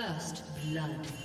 First blood.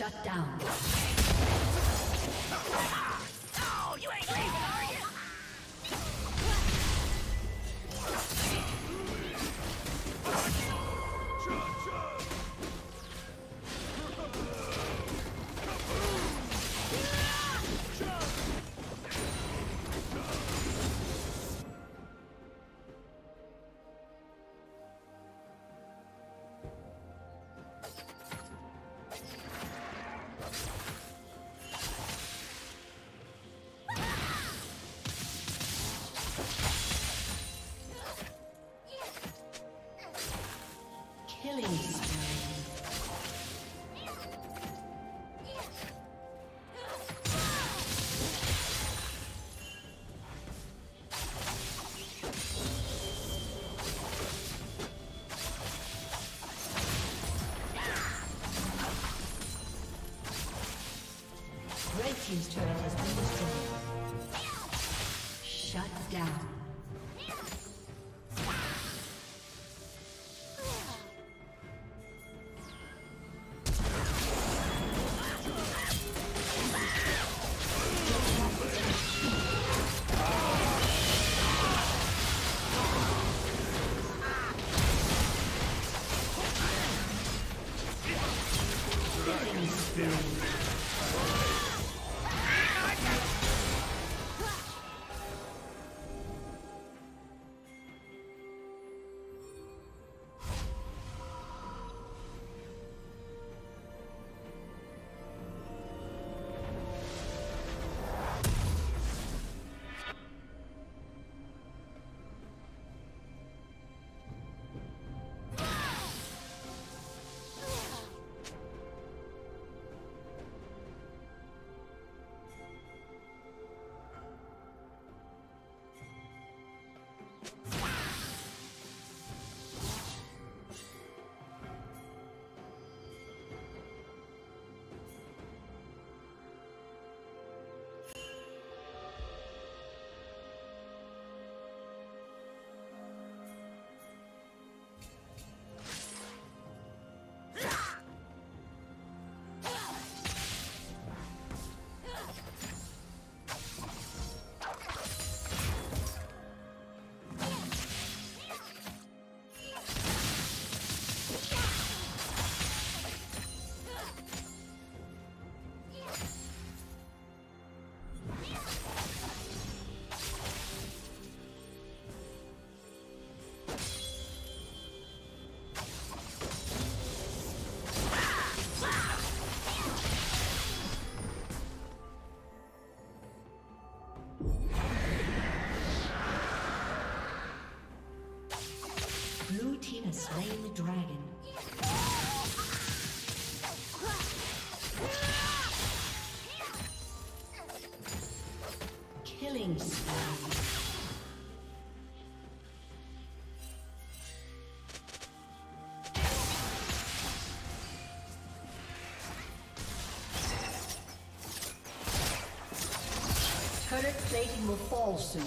Shut down. Oh, you ain't leaving, are you? His turret has been destroyed. Shut down. Slain the dragon. Killing spree. Turret plating will fall soon.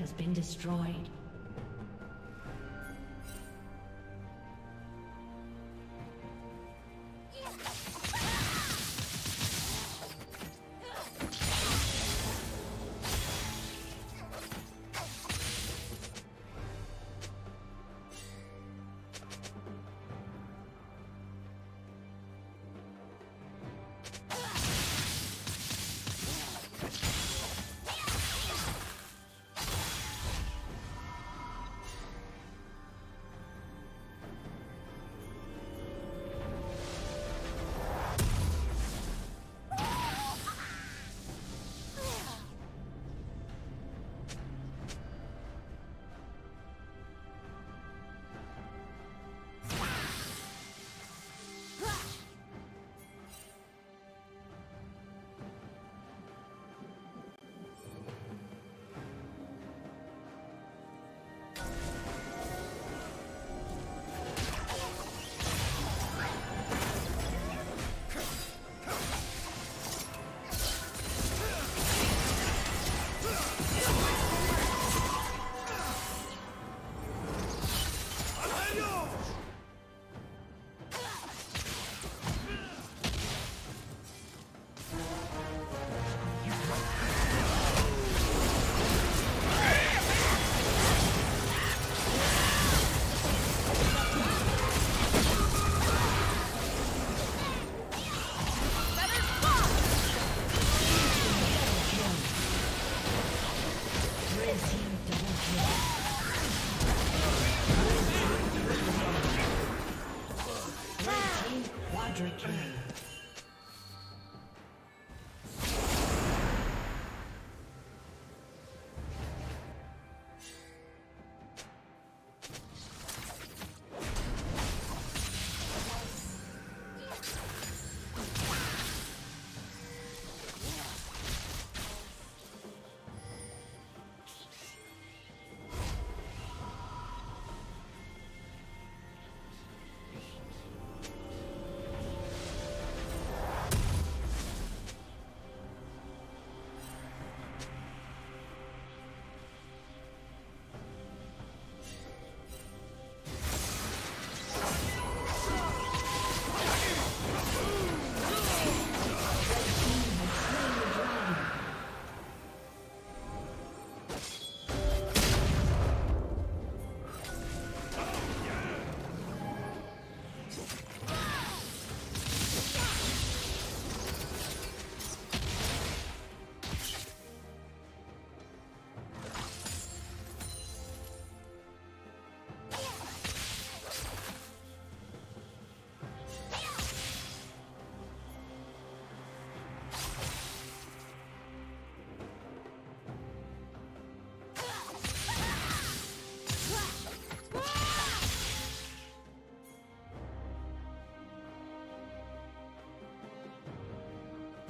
Has been destroyed.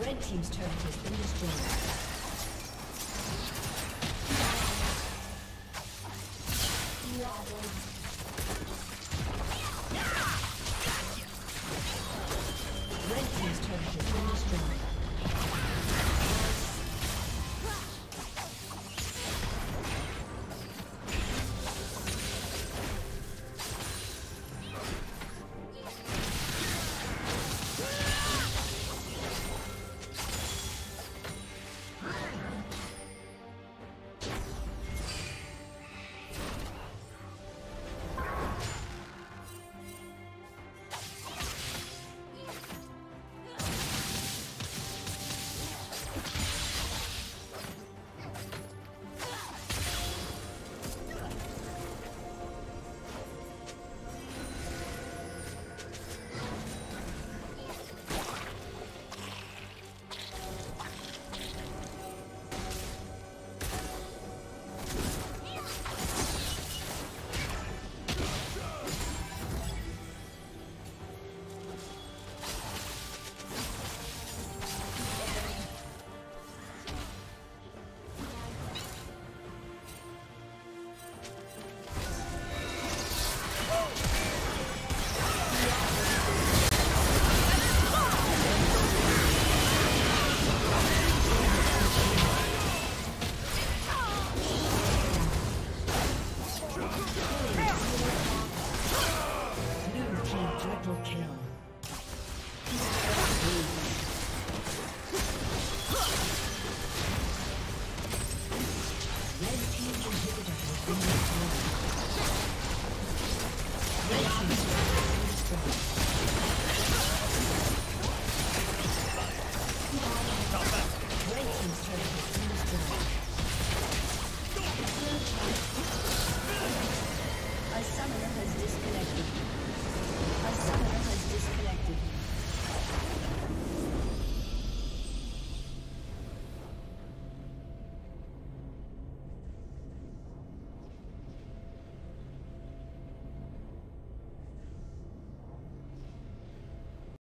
Red team's turret has been destroyed.